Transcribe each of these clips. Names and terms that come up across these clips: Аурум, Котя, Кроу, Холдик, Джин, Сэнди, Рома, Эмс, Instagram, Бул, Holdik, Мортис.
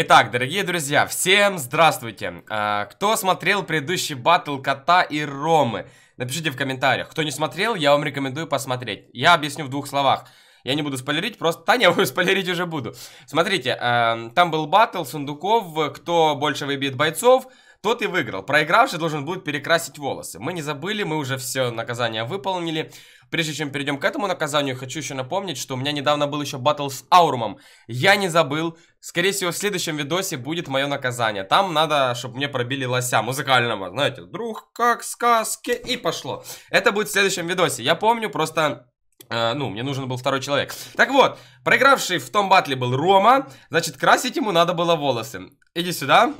Итак, дорогие друзья, всем здравствуйте. Кто смотрел предыдущий баттл Кота и Ромы, напишите в комментариях. Кто не смотрел, я вам рекомендую посмотреть. Я объясню в двух словах. Я не буду спойлерить, просто... Таня, вы спойлерить уже буду. Смотрите, там был баттл сундуков, кто больше выбьет бойцов, тот и выиграл. Проигравший должен будет перекрасить волосы. Мы не забыли, мы уже все наказание выполнили. Прежде чем перейдем к этому наказанию, хочу еще напомнить, что у меня недавно был еще баттл с Аурумом. Я не забыл. Скорее всего, в следующем видосе будет мое наказание. Там надо, чтобы мне пробили лося музыкального. Знаете, друг, как сказки, и пошло. Это будет в следующем видосе. Я помню, просто... ну, мне нужен был второй человек. Так вот, проигравший в том баттле был Рома. Значит, красить ему надо было волосы. Иди сюда.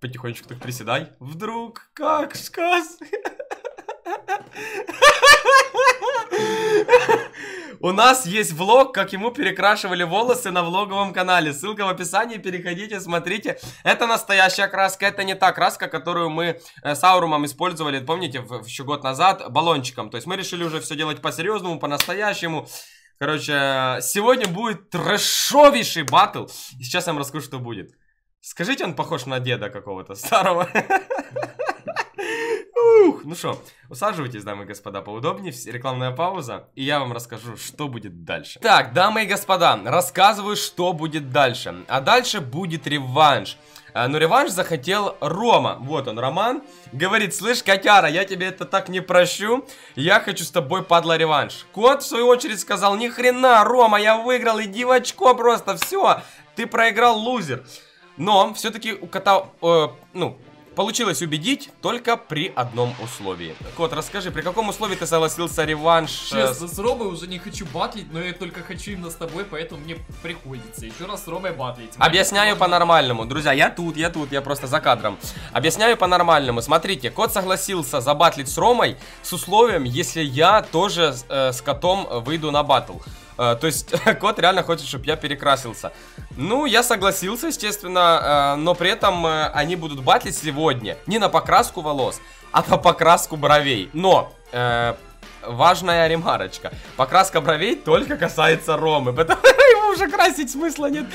Потихонечку так приседай. Вдруг, как сказ. У нас есть влог, как ему перекрашивали волосы на влоговом канале. Ссылка в описании, переходите, смотрите. Это настоящая краска, это не та краска, которую мы с Аурумом использовали, помните, еще год назад, баллончиком. То есть мы решили уже все делать по-серьезному, по-настоящему. Короче, сегодня будет трэшовейший баттл. И сейчас я вам расскажу, что будет. Скажите, он похож на деда какого-то старого. Ну что, усаживайтесь, дамы и господа, поудобнее, рекламная пауза, и я вам расскажу, что будет дальше. Так, дамы и господа, рассказываю, что будет дальше. А дальше будет реванш. Но реванш захотел Рома. Вот он, Роман. Говорит, слышь, котяра, я тебе это так не прощу. Я хочу с тобой, падла, реванш. Кот, в свою очередь, сказал, ни хрена, Рома, я выиграл, иди в очко просто, все, ты проиграл, лузер. Но все-таки у кота, получилось убедить только при одном условии. Кот, расскажи, при каком условии ты согласился реванш? Честно, с Ромой уже не хочу батлить, но я только хочу именно с тобой, поэтому мне приходится еще раз с Ромой батлить. Объясняю по-нормальному, друзья, я тут, я просто за кадром. Объясняю по-нормальному, смотрите, Кот согласился забатлить с Ромой с условием, если я тоже с котом выйду на батл. То есть, Кот реально хочет, чтобы я перекрасился. Ну, я согласился, естественно, но при этом они будут батлить сегодня не на покраску волос, а на покраску бровей. Но, важная ремарочка. Покраска бровей только касается Ромы, потому что его уже красить смысла нет.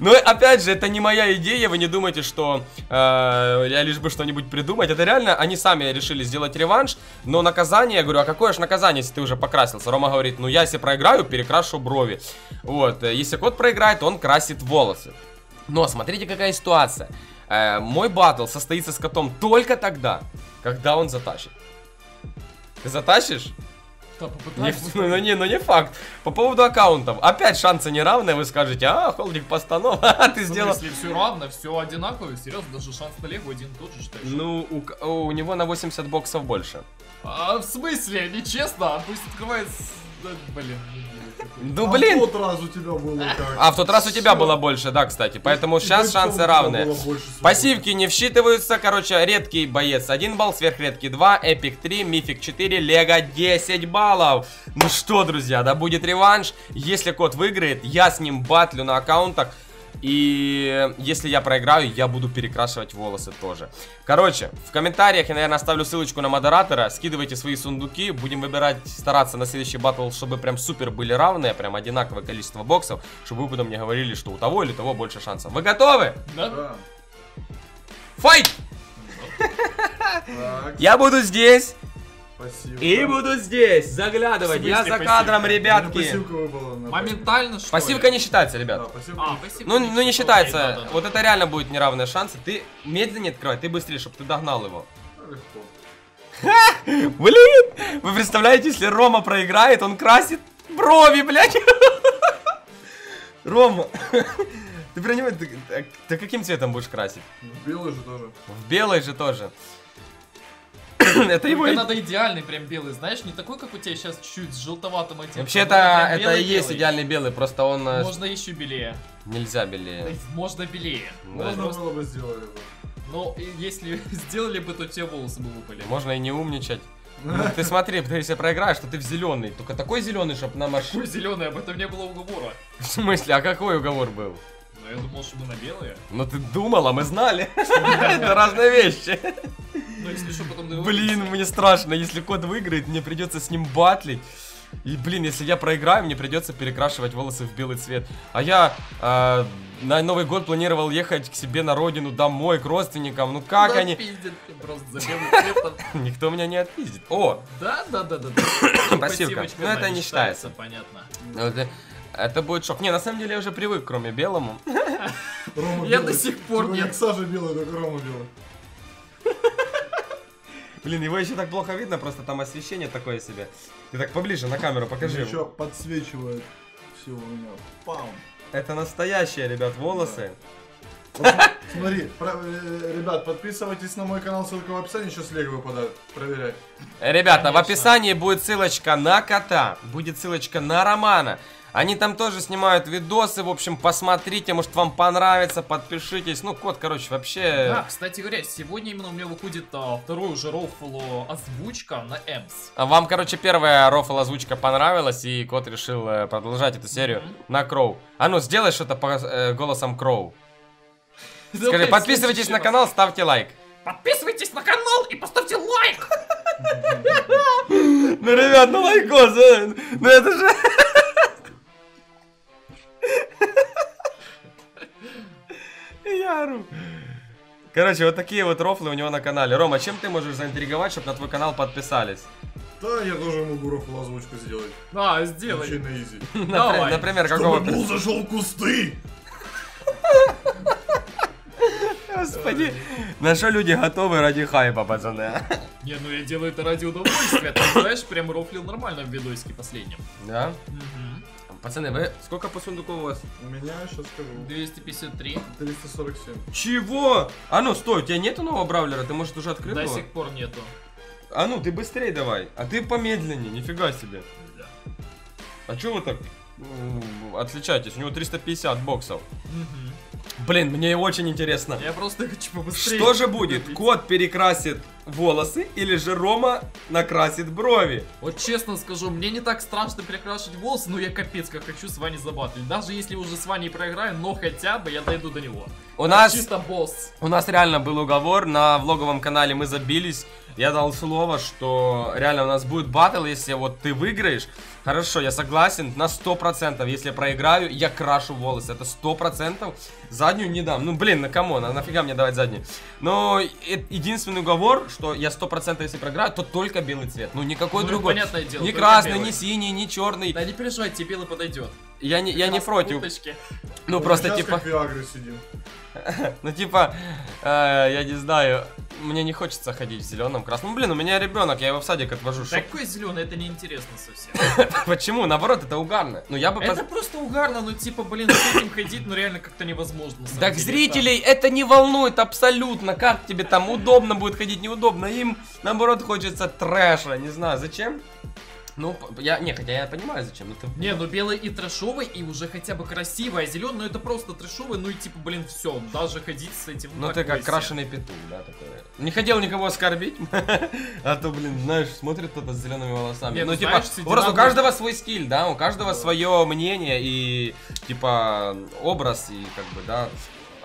Но, опять же, это не моя идея, вы не думайте, что я лишь бы что-нибудь придумать. Это реально, они сами решили сделать реванш, но наказание, я говорю, а какое же наказание, если ты уже покрасился? Рома говорит, ну я если проиграю, перекрашу брови. Вот, если Кот проиграет, он красит волосы. Но смотрите, какая ситуация. Мой баттл состоится с котом только тогда, когда он затащит. Ты затащишь? Да, попытаюсь. Не факт. По поводу аккаунтов. Опять шансы неравные, вы скажете, а, Холдик постанов, ты сделал... Если все равно, все одинаково, серьезно, даже шанс на лего один тот же, считаешь? Ну, у него на 80 боксов больше. А, в смысле? Нечестно? Пусть открывает... Блин. Ну, блин. А в тот раз у тебя было как? А в тот раз у тебя было больше, да, кстати. Поэтому сейчас шансы равные. Пассивки не всчитываются. Короче, редкий боец 1 балл, сверхредкий 2, эпик 3, мифик 4, лего 10 баллов. Ну что, друзья, да будет реванш. Если Кот выиграет, я с ним батлю на аккаунтах. И если я проиграю, я буду перекрашивать волосы тоже. Короче, в комментариях я, наверное, оставлю ссылочку на модератора. Скидывайте свои сундуки. Будем выбирать, стараться на следующий баттл, чтобы прям супер были равные. Прям одинаковое количество боксов. Чтобы вы потом не говорили, что у того или того больше шансов. Вы готовы? Да. Файт! Я буду здесь. Спасибо. И буду здесь заглядывать. Смысле, я за кадром, ребятки. Моментально, что пассивка ли? Не считается, ребят. Да, пассивка. А, пассивка не считается. Да. Вот это реально будет неравные шансы. Ты медленнее открывай, ты быстрее, чтобы ты догнал его. Блин! Вы представляете, если Рома проиграет, он красит брови, блядь. Рома, ты понимаешь, ты каким цветом будешь красить? В белый же тоже. В белый же тоже. Это его... надо идеальный прям белый, знаешь, не такой, как у тебя сейчас чуть-чуть с желтоватым оттенком. Вообще-то это и есть идеальный белый, просто он... Можно еще белее. Нельзя белее. Можно белее. Можно просто... было бы сделать его. Но если сделали бы, то те волосы бы выпали. Можно и не умничать. Ты смотри, если проиграешь, то ты в зеленый. Только такой зеленый, чтобы на машине... Какой зеленый? Об этом не было уговора. В смысле? А какой уговор был? Ну я думал, что мы на белые. Ну ты думал, а мы знали. Это разные вещи. Блин, мне страшно, если Кот выиграет, мне придется с ним батлить. И, блин, если я проиграю, мне придется перекрашивать волосы в белый цвет. А я на Новый год планировал ехать к себе на родину, домой, к родственникам. Ну как они... Пиздят, просто за белый цвет. Никто меня не отпиздит. О! Да. Спасибо. Ну это не считается. Понятно. Это будет шок. Не, на самом деле я уже привык, кроме белому. Я до сих пор не... Сажа белая, как Рома белая. Блин, его еще так плохо видно, просто там освещение такое себе. Ты так поближе на камеру покажи. Еще подсвечивает все у меня. Пам. Это настоящие, ребят, волосы. Да. Смотри, ребят, подписывайтесь на мой канал, ссылка в описании, еще слег выпадает, проверяй. Ребята, конечно, в описании будет ссылочка на кота, будет ссылочка на Романа. Они там тоже снимают видосы, в общем, посмотрите, может вам понравится, подпишитесь. Ну, кот, короче, вообще... Да, кстати говоря, сегодня именно у меня выходит вторую уже рофл-озвучка на Эмс. А вам, короче, первая рофл-озвучка понравилась, и кот решил продолжать эту серию на Кроу. А ну, сделай что-то по голосам Кроу. Скажи, подписывайтесь на канал, ставьте лайк. Подписывайтесь на канал и поставьте лайк! Ну, ребят, ну лайкос, ну это же... Я ору. Короче, вот такие вот рофлы у него на канале. Рома, чем ты можешь заинтриговать, чтобы на твой канал подписались? Да, я тоже могу рофл-озвучку сделать. Да, сделай. Очень на изи. Давай. Например, какого ты... Чтобы Бул зашел в кусты! Господи, на что люди готовы ради хайпа, пацаны? Не, ну я делаю это ради удовольствия. Ты знаешь, прям рофлил нормально в видосике последнем. Да? Пацаны, вы... Сколько по сундуку у вас? У меня, сейчас скажу. 253. 347. Чего? А ну, стой, у тебя нету нового бравлера? Ты, может, уже открыл его? До сих пор нету. А ну, ты быстрее давай. А ты помедленнее, нифига себе. Да. А чё вы так отличаетесь? У него 350 боксов. Угу. Блин, мне очень интересно. Я просто хочу побыстрее. Что же будет? Купить. Кот перекрасит волосы или же Рома накрасит брови? Вот честно скажу, мне не так страшно перекрашивать волосы, но я капец как хочу с Ваней забатлить. Даже если уже с Ваней проиграю, но хотя бы я дойду до него. У нас реально был уговор, на влоговом канале мы забились. Я дал слово, что реально у нас будет баттл, если вот ты выиграешь. Хорошо, я согласен, на 100%. Если я проиграю, я крашу волосы. Это 100%. Заднюю не дам. Ну, блин, на камон, а нафига мне давать заднюю? Но единственный уговор, что я 100%, если проиграю, то только белый цвет. Ну, никакой другой. Понятное дело, ни красный, белый, ни синий, ни черный. Да не переживай, тебе белый подойдет. Я не против. Путочки. Ну, просто типа... Ну, типа, я не знаю... Мне не хочется ходить в зеленом, красном. Ну, блин, у меня ребенок, я его в садик отвожу. Такой зеленый, это неинтересно совсем. Почему? Наоборот, это угарно. Ну, я бы... Это просто угарно, ну, типа, блин, с этим ходить, ну, реально как-то невозможно. Так зрителей это не волнует абсолютно. Как тебе там удобно будет ходить, неудобно. Им, наоборот, хочется трэша. Не знаю, зачем? Ну, я... Не, хотя я понимаю, зачем это... Не, ну белый и трэшовый, и уже хотя бы красивый, а зеленый, ну это просто трэшовый, ну и типа, блин, все, даже ходить с этим... Ну ты как крашеный петух, да, такой. Не хотел никого оскорбить, а то, блин, знаешь, смотрит кто-то с зелеными волосами. Ну типа, просто у каждого свой стиль, да, у каждого свое мнение и, типа, образ, и как бы, да...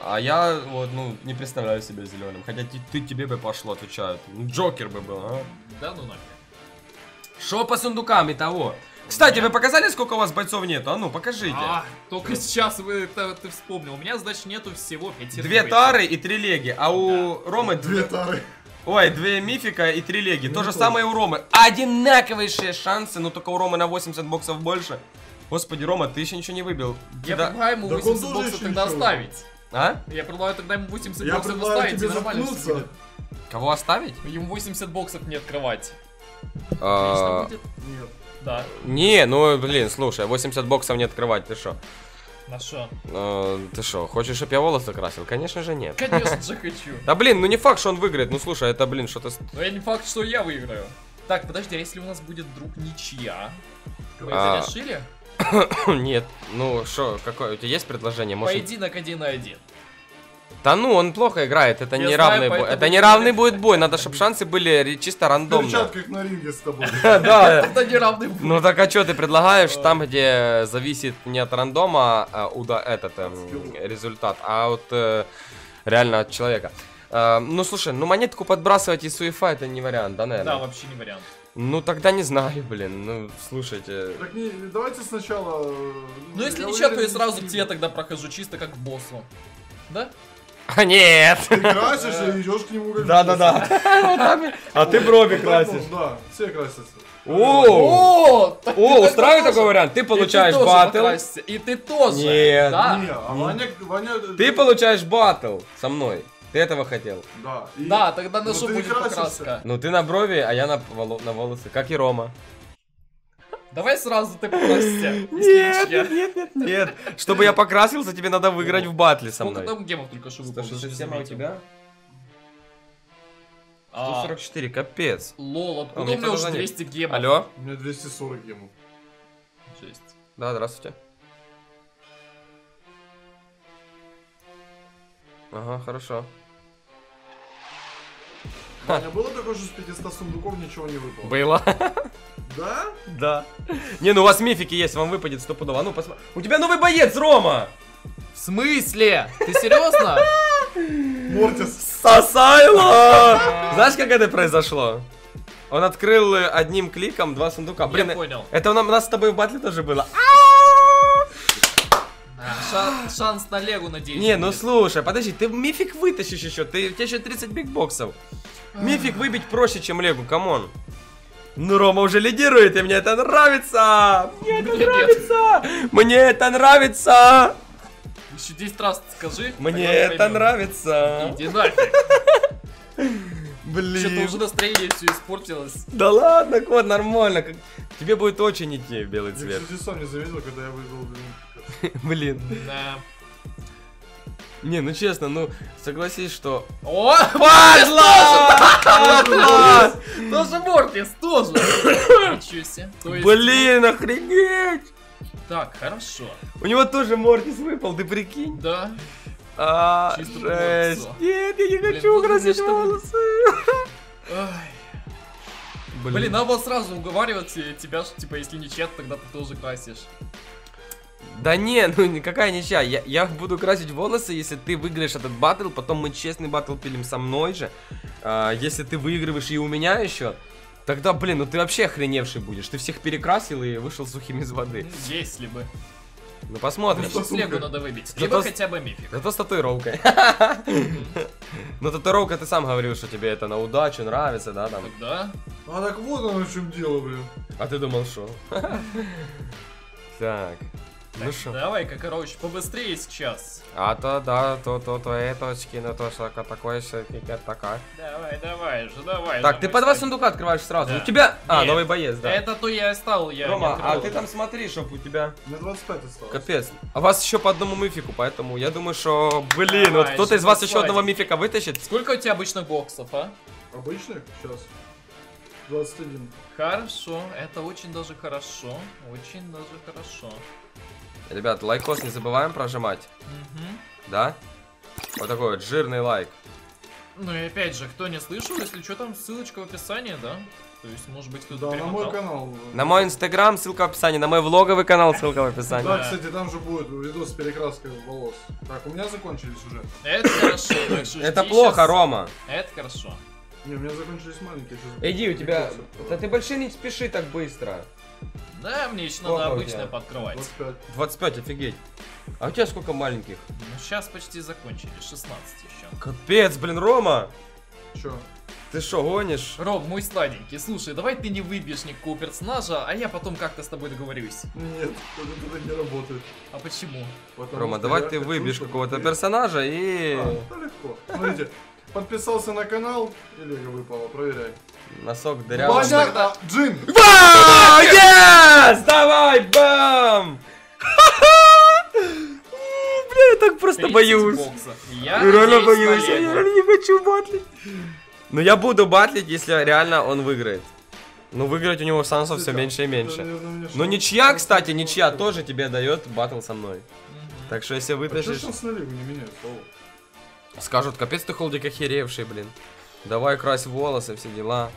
А я вот, ну, не представляю себя зеленым, хотя тебе бы пошло, отвечают. Джокер бы был, а? Да, ну нафиг. Шо по сундукам и того? Кстати, вы показали, сколько у вас бойцов нету? А ну, покажите. Только сейчас ты вспомнил. У меня, значит, нету всего 5. 2 тары и 3 леги. А у Ромы... 2 тары. Ой, 2 мифика и 3 леги. То же самое у Ромы. Одинаковые шансы, но только у Ромы на 80 боксов больше. Господи, Рома, ты еще ничего не выбил. Я предлагаю ему 80 боксов тогда оставить. А? Я предлагаю тогда ему 80 боксов оставить. Кого оставить? Ему 80 боксов не открывать. Будет? Нет. Да. Не, ну блин, слушай, 80 боксов не открывать, ты шо? На шо? Ты шо, хочешь, чтобы я волосы красил? Конечно же нет. Конечно же хочу. Да блин, ну не факт, что он выиграет, ну слушай, это блин, что-то... Ну я не факт, что я выиграю. Так, подожди, а если у нас будет вдруг ничья? Вы это решили? Нет, ну шо, какое, у тебя есть предложение? Поединок 1 на 1. Да ну, он плохо играет, это неравный бой. Это неравный будет бой, надо, чтобы шансы были чисто рандомные. В перчатках на ринге с тобой. Да, это неравный бой. Ну так а что ты предлагаешь там, где зависит не от рандома этот результат, а от реально от человека. Ну слушай, ну монетку подбрасывать и суефа это не вариант, да, наверное? Да, вообще не вариант. Ну тогда не знаю, блин, ну слушайте. Так не, давайте сначала... Ну если ничего, то я сразу тебе тогда прохожу, чисто как к боссу. Да? А нет! Ты красишься и идешь к нему. Да-да-да. А ты брови красишь. Да, все красятся. О, устраивает такой вариант? Ты получаешь баттл. И ты тоже. Нет. Ты получаешь баттл со мной. Ты этого хотел? Да. Да, тогда на шубу будет покраска. Ну ты на брови, а я на волосы. Как и Рома. Давай сразу ты покрасься. Нет, нет, нет, нет. Чтобы я покрасился, тебе надо выиграть в баттле со мной. Сколько там гемов только шубу? 167 у тебя? 144, капец. Лол, откуда у меня уже 200 гемов? Алло? У меня 240 гемов. Жесть. Да, здравствуйте. Ага, хорошо. У меня было такое, что с 500 сундуков ничего не выпало? Было. Да? Да. Не, ну у вас мифики есть, вам выпадет стопудово. Ну посмотри. У тебя новый боец, Рома! В смысле? Ты серьезно? Мортис. Сосайло! Знаешь, как это произошло? Он открыл одним кликом два сундука. Блин, понял. Это у нас с тобой в батле тоже было. Шанс на легу, надеюсь. Не, ну слушай, подожди, ты мифик вытащишь еще. Ты, у тебя еще 30 бигбоксов. Мифик выбить проще, чем легу, камон. Ну, Рома уже лидирует, и мне это нравится. Мне это нравится. Мне это нравится. Еще 10 раз скажи. Мне это нравится. Иди нафиг. Блин. Что-то уже настроение все испортилось. Да ладно, кот, нормально. Тебе будет очень идти белый цвет. Я, кстати, сам не заметил, когда я выиграл. Блин. Да. Не, ну честно, ну согласись, что... О! Пазла! Тоже Мортис, тоже! Ничего себе. Блин, охренеть! Так, хорошо. У него тоже Мортис выпал, ты прикинь? Да. Жесть. Нет, я не хочу красить волосы. Блин, надо было сразу уговаривать тебя, что типа если ничья, тогда ты тоже красишь. Да не, ну никакая ничья. Я буду красить волосы, если ты выиграешь этот баттл, потом мы честный баттл пилим со мной же. Если ты выигрываешь и у меня еще, тогда, блин, ну ты вообще охреневший будешь. Ты всех перекрасил и вышел сухим из воды. Если бы. Ну посмотрим. Сейчас легу надо выбить. Либо хотя бы мифик. Зато с татуировкой. Ну татуировка, ты сам говорил, что тебе это на удачу нравится, да? Да. А так вот оно в чем дело, блин. А ты думал, что? Так. Ну давай-ка, короче, побыстрее сейчас. А то, да, то, это очки, на то, что такое, что такая. Давай, давай же, давай. Так, ты по два сундука открываешь сразу. Да. У тебя... Нет. А, новый боец, да. Это то я оставил, я Рома, открыл, а ты там смотри, чтоб у тебя... На 25 осталось. Капец. А вас еще по одному мифику, поэтому я думаю, что... Блин, давай, вот кто-то из вас еще одного мифика вытащит. Сколько у тебя обычных боксов, а? Обычных? Сейчас. 21. Хорошо, это очень даже хорошо. Очень даже хорошо. Ребят, лайкос не забываем прожимать. Да? Вот такой вот жирный лайк. Ну и опять же, кто не слышал, если что, там ссылочка в описании, да? То есть, может быть, кто-то перемотал. На мой канал. На мой инстаграм ссылка в описании, на мой влоговый канал ссылка в описании. Да, кстати, там же будет видос с перекраской волос. Так, у меня закончились уже. Это хорошо. Это плохо, Рома. Это хорошо. Не, у меня закончились маленькие. Иди, у тебя... Да ты больше не спеши так быстро. Да, мне еще надо обычное подкрывать. 25, офигеть. А у тебя сколько маленьких? Ну, сейчас почти закончили, 16 еще. Капец, блин, Рома! Че? Ты шо, гонишь? Ром, мой сладенький, слушай, давай ты не выбьешь никакого персонажа, а я потом как-то с тобой договорюсь. Нет, это не работает. А почему? Потому Рома, давай ты выбьешь какого-то персонажа и... А, легко. Смотрите. Подписался на канал, и лего выпало, проверяй. Носок дырявый. Понятно, Джин! Вау! Yes! Давай, бам! Бля, я так просто боюсь. Я реально боюсь, я реально не хочу батлить. Но я буду батлить, если реально он выиграет. Но выиграть у него шансов все меньше и меньше. Но ничья, кстати, ничья тоже тебе дает батл со мной. Так что если вытащишь... Скажут, капец ты, Холдик, охеревший, блин. Давай крась волосы, все дела.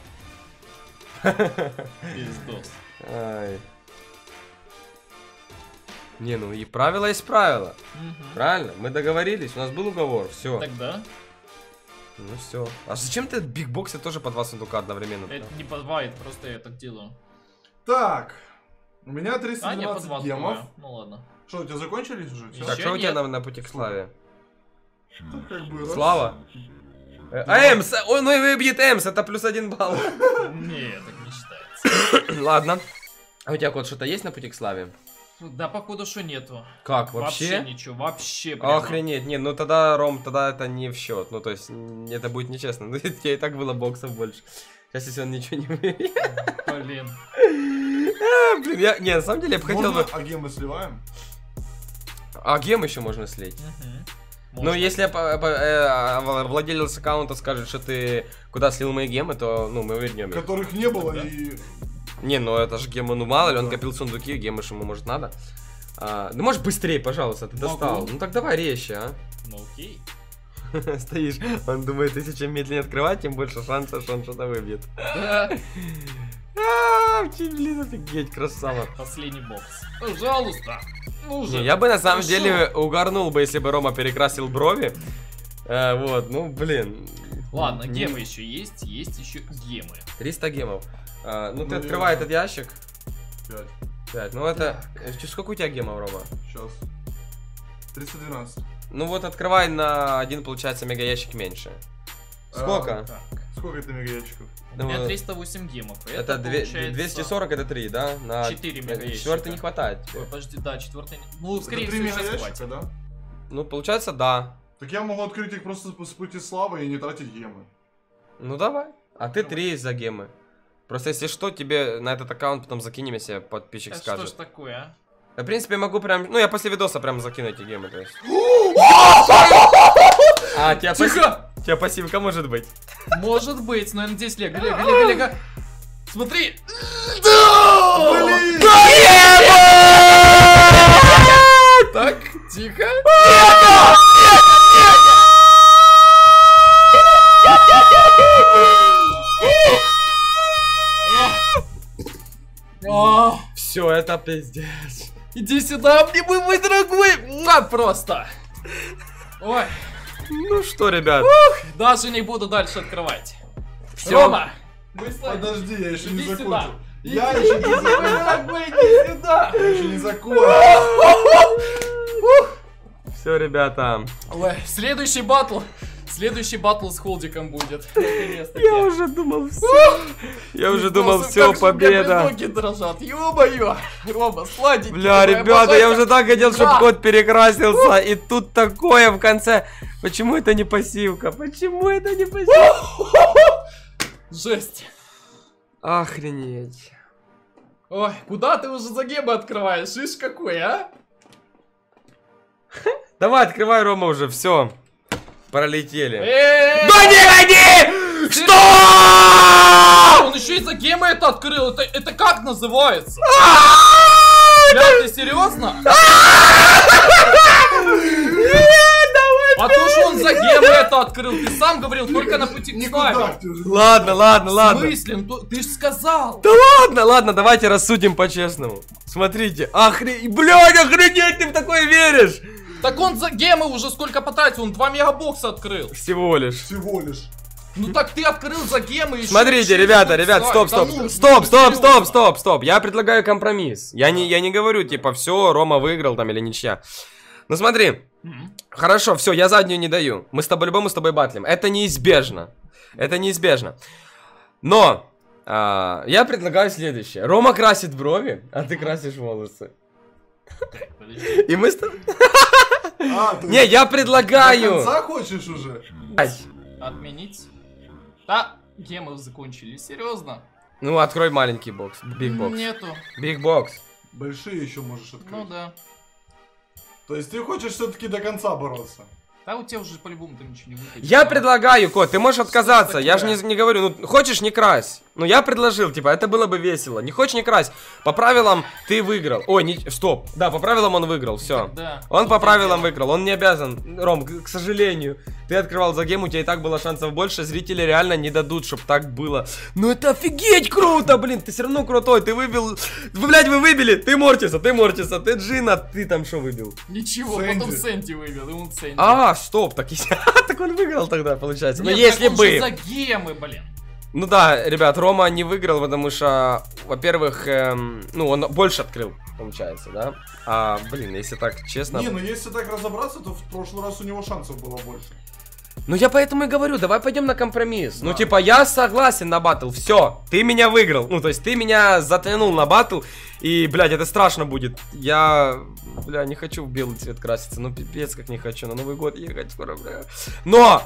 Пиздос. Ай. Не, ну и правило есть правило. Правильно? Мы договорились, у нас был уговор, все. Тогда? Ну все. А зачем ты бигбоксы тоже по 2 сундука одновременно? Это не по 2, это просто я так делаю. Так. У меня 312 гемов. Ну ладно. Что, у тебя закончились уже? Так, что у тебя на пути к славе? Слава? Эмс! Он выбьет Эмс, это +1 балл. Нет, так не считается. Ладно. А у тебя кот что-то есть на пути к славе? Да, походу, что нету. Как, вообще? Вообще ничего, вообще прямо. Охренеть, не, ну тогда, Ром, тогда это не в счет. Ну, то есть, это будет нечестно. Ну, у тебя и так было боксов больше. Сейчас, если он ничего не выбьет. Блин. Блин, я, не, на самом деле, я бы хотел бы... А гем мы сливаем? А гем еще можно слить. Ну, если владелец аккаунта скажет, что ты куда слил мои гемы, то, ну, мы вернем их. Которых не было и... Не, ну это же гемы, ну мало ли, он копил сундуки, гемы же ему, может, надо. А, да можешь быстрее, пожалуйста, ты достал. Ну так давай резче, а. Ну окей. Стоишь, он думает, если чем медленнее открывать, тем больше шансов, что он что-то выбьет. Блин, офигеть, красава. Последний бокс. Пожалуйста. Не, я бы на самом деле угорнул бы, если бы Рома перекрасил брови. Вот, ну блин. Ладно, гемы еще есть, есть еще гемы. 300 гемов. А, ну, ты открывай этот ящик. 5. Ну это... Сколько у тебя гемов, Рома? Сейчас. 312. Ну вот открывай на один, получается, мега ящик меньше. Сколько? Сколько это мега ящиков? У меня 308 гемов. Это получается... 240, это 3, да? На 4 мега ящика. Четвертый не хватает. Ой, подожди, да, четвертый... Ну, скорее всего, сейчас хватит. Да? Ну, получается, да. Так я могу открыть их просто с пути славы и не тратить гемы. Ну, давай. А ты 3 за гемы. Просто если что, тебе на этот аккаунт потом закинем, если подписчик скажет. Что ж такое, а? Да, в принципе, я могу прям... Ну, я после видоса прям закину эти гемы, то есть. А, тебя пассивка может быть? Может быть, но надеюсь, Лего. Смотри! Так, тихо. Все, это пиздец. Иди сюда, обнимай, мой дорогой. Просто. Ой. Ну что, ребят. Ух, даже не буду дальше открывать. Все. Рома, подожди, я еще не закончил. Я еще не закончил. Я еще не закончил. Все, ребята. Ой, следующий батл. Следующий батл с Холдиком будет. Я уже думал, все. Я уже думал, все, победа. Ноги дрожат, ё-моё. Рома, сладенький. Бля, ребята, я уже так хотел, чтобы кот перекрасился. И тут такое в конце. Почему это не пассивка? Почему это не пассивка? Жесть. Охренеть. Ой, куда ты уже за гемы открываешь? Ишь какой, а? Давай, открывай, Рома, уже, все. Пролетели. Да не гони! Что? Он еще и за гемы это открыл. Это как называется? Ты серьезно? А то, что он за гемы это открыл, ты сам говорил, только на пути к славе. Ладно. В смысле? Ты же сказал. Да ладно, давайте рассудим по-честному. Смотрите, блядь, охренеть, ты в такое веришь? Так он за гемы уже сколько потратил, он 2 мегабокса открыл. Всего лишь. Ну так ты открыл за гемы еще. Смотрите, ребята, стоп. Я предлагаю компромисс. Я не говорю, типа, все, Рома выиграл там или ничья. Ну смотри, хорошо, все, я заднюю не даю. Мы с тобой любому батлим. Это неизбежно. Но я предлагаю следующее. Рома красит брови, а ты красишь волосы. И мы с тобой... Не, я предлагаю. До конца хочешь уже? Отменить? Да, гемы закончились, серьезно. Ну, открой маленький бокс, бигбокс. Нету. Бигбокс. Большие еще можешь открыть. Ну да. То есть ты хочешь все-таки до конца бороться? Да у тебя уже по-любому там ничего не будет. Я предлагаю, кот, ты можешь отказаться, я же не говорю, ну хочешь не крась. Ну, я предложил, типа, это было бы весело. Не хочешь, не крась. По правилам ты выиграл. Ой, не... стоп. Да, по правилам он выиграл, все. Да, он по правилам выиграл, он не обязан. Ром, к сожалению, ты открывал за гейм, у тебя и так было шансов больше. Зрители реально не дадут, чтобы так было. Ну, это офигеть круто, блин. Ты все равно крутой, ты выбил... Блядь, вы выбили. Ты Мортиса, ты Джина, ты там что выбил? Ничего, Сэнди. Потом Сэнди выбил, и он Сэнди. А, стоп, так, так он выиграл тогда, получается. Нет, но если так он бы... за геймы, блин. Ну да, ребят, Рома не выиграл, потому что, во-первых, ну, он больше открыл, получается, да? А, блин, если так честно... Не, ну если так разобраться, то в прошлый раз у него шансов было больше. Ну я поэтому и говорю, давай пойдем на компромисс. Да. Ну типа, я согласен на баттл, все, ты меня выиграл. Ну то есть ты меня затянул на баттл, и, блядь, это страшно будет. Я, бля, не хочу в белый цвет краситься, ну пипец как не хочу, на Новый год ехать скоро, бля. Но!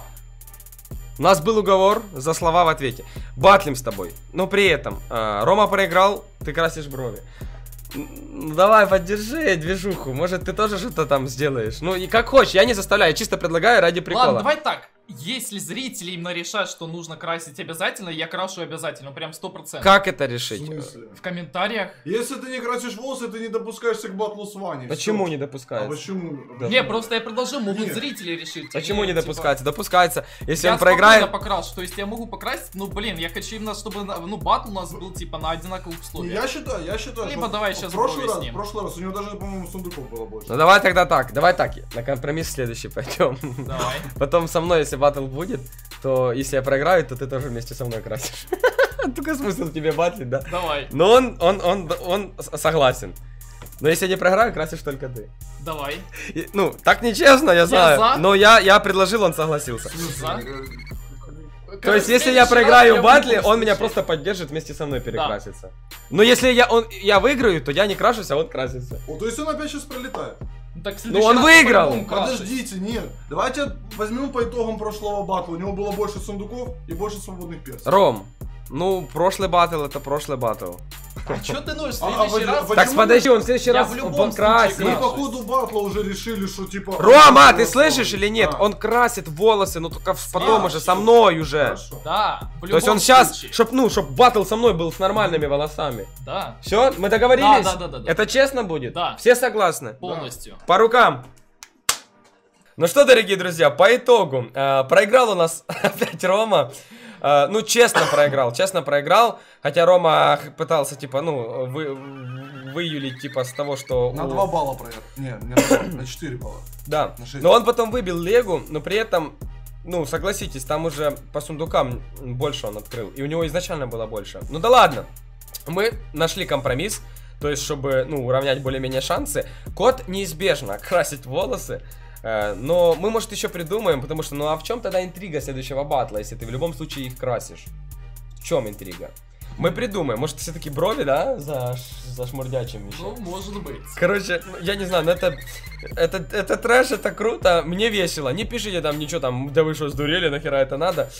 У нас был уговор за слова в ответе. Батлим с тобой. Но при этом Рома проиграл, ты красишь брови. Ну, давай, поддержи движуху. Может, ты тоже что-то там сделаешь. Ну, и как хочешь, я не заставляю, я чисто предлагаю ради прикола. Ладно, давай так. Если зрители именно решат, что нужно красить обязательно, я крашу обязательно, прям 100%. Как это решить? В смысле? В комментариях. Если ты не красишь волосы, ты не допускаешься к батлу с Ваней. Почему не допускается? А почему? Да. Не, просто я предложил, могут зрители решить. Почему не допускается? Типа... Допускается, если я он проиграет. Я покрашу, то есть я могу покрасить, но, блин, я хочу именно, чтобы, ну, батл у нас был, типа, на одинаковых условиях. Я считаю, либо что давай сейчас в прошлый раз у него даже, по-моему, сундуков было больше. Ну, давай тогда так, на компромисс следующий пойдем. Давай. Потом со мной, если батл будет, то если я проиграю, то ты тоже вместе со мной красишь. Только смысл тебе батлить, да? Давай. Но он согласен. Но если я не проиграю, красишь только ты. Давай. Ну, так нечестно, я знаю. Но я предложил, он согласился. То есть, если я проиграю в батле, он меня просто поддержит, вместе со мной перекрасится. Но если я выиграю, то я не крашусь, а он красится. То есть он опять сейчас пролетает. Ну он выиграл! Подождите, нет. Давайте возьмем по итогам прошлого батла. У него было больше сундуков и больше свободных персов. Ром, ну прошлый батл это прошлый батл. А что ты носишь в следующий раз? Так подожди, он в следующий раз он красит. Мы по ходу батла уже решили, что типа... Рома, ты слышишь или нет? Он красит волосы, но только потом уже со мной уже. Да. То есть он сейчас, чтоб батл со мной был с нормальными волосами. Да. Все, мы договорились? Да. Это честно будет? Да. Все согласны? Полностью. По рукам. Ну что, дорогие друзья, по итогу. Проиграл у нас опять Рома. Ну, честно проиграл. Хотя Рома пытался, типа, ну, выюлить, типа, с того, что... На 2 балла проиграл. На 4 балла. Да. Но он потом выбил Легу, но при этом, ну, согласитесь, там уже по сундукам больше он открыл. И у него изначально было больше. Ну да ладно. Мы нашли компромисс. То есть, чтобы, ну, уравнять более-менее шансы. Кот неизбежно красить волосы. Но мы, может, еще придумаем, потому что, ну а в чем тогда интрига следующего батла, если ты в любом случае их красишь? В чем интрига? Мы придумаем, может, все-таки брови, да, за шмурдячим еще? Ну, может быть. Короче, я не знаю, но это трэш, это круто, мне весело. Не пишите там ничего там, да вы что, сдурели, нахера это надо.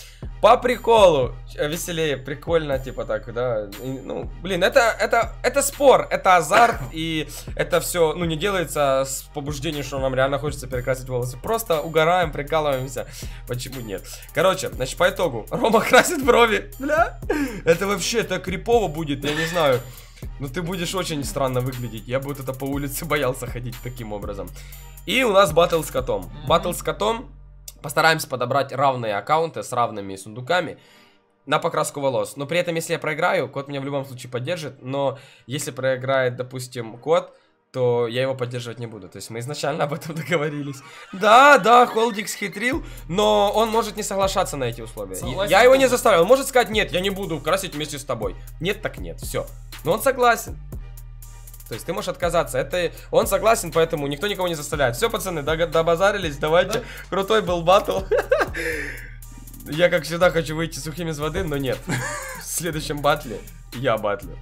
По приколу, веселее, прикольно, типа так, да. И, ну, блин, это спор, это азарт, и это все, ну, не делается с побуждением, что вам реально хочется перекрасить волосы. Просто угораем, прикалываемся. Почему нет? Короче, значит, по итогу, Рома красит брови, бля. Это вообще, это крипово будет, я не знаю. Но ты будешь очень странно выглядеть. Я бы вот это по улице боялся ходить таким образом. И у нас баттл с котом. Баттл с котом. Постараемся подобрать равные аккаунты с равными сундуками на покраску волос. Но при этом, если я проиграю, кот меня в любом случае поддержит. Но если проиграет, допустим, кот, то я его поддерживать не буду. То есть мы изначально об этом договорились. Да, Holdik схитрил, но он может не соглашаться на эти условия. Согласен, я его не заставил. Он может сказать, нет, я не буду красить вместе с тобой. Нет, так нет, все. Но он согласен. То есть ты можешь отказаться, это он согласен, поэтому никто никого не заставляет. Все, пацаны, добазарились, давайте. Да? Крутой был батл. Я, как всегда, хочу выйти сухим из воды, но нет. В следующем батле я батлю.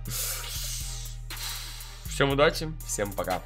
Всем удачи, всем пока.